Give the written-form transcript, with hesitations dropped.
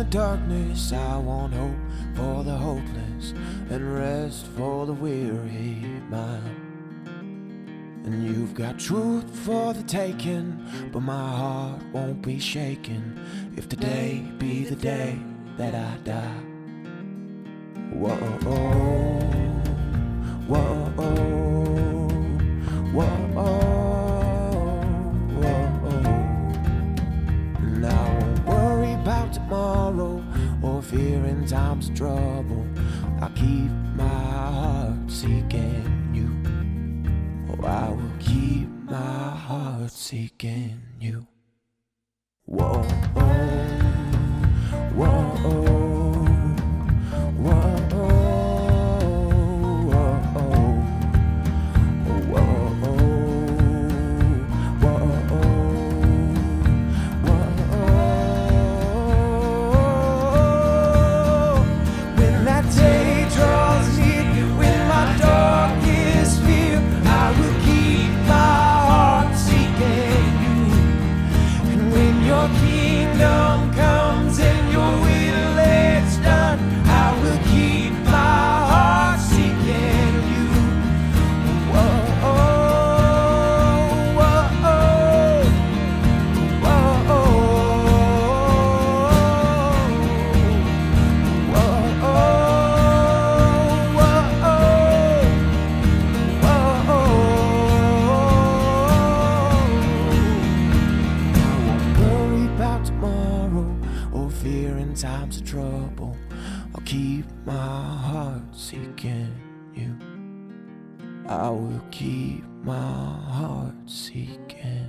the darkness, I want hope for the hopeless and rest for the weary mind. And you've got truth for the taking, but my heart won't be shaken if today be the day that I die. Whoa, whoa, whoa, whoa. And I won't worry about tomorrow or fear in time's trouble. I keep my heart seeking. I will keep my heart seeking you. Whoa, whoa, whoa, whoa. When that day draws near, when my darkest fear, I will kingdom comes and your will is done. I will keep my heart seeking you. Whoa, whoa, whoa, whoa, whoa, whoa. I won't worry about tomorrow or fear in times of trouble. I'll keep my heart seeking you. I will keep my heart seeking.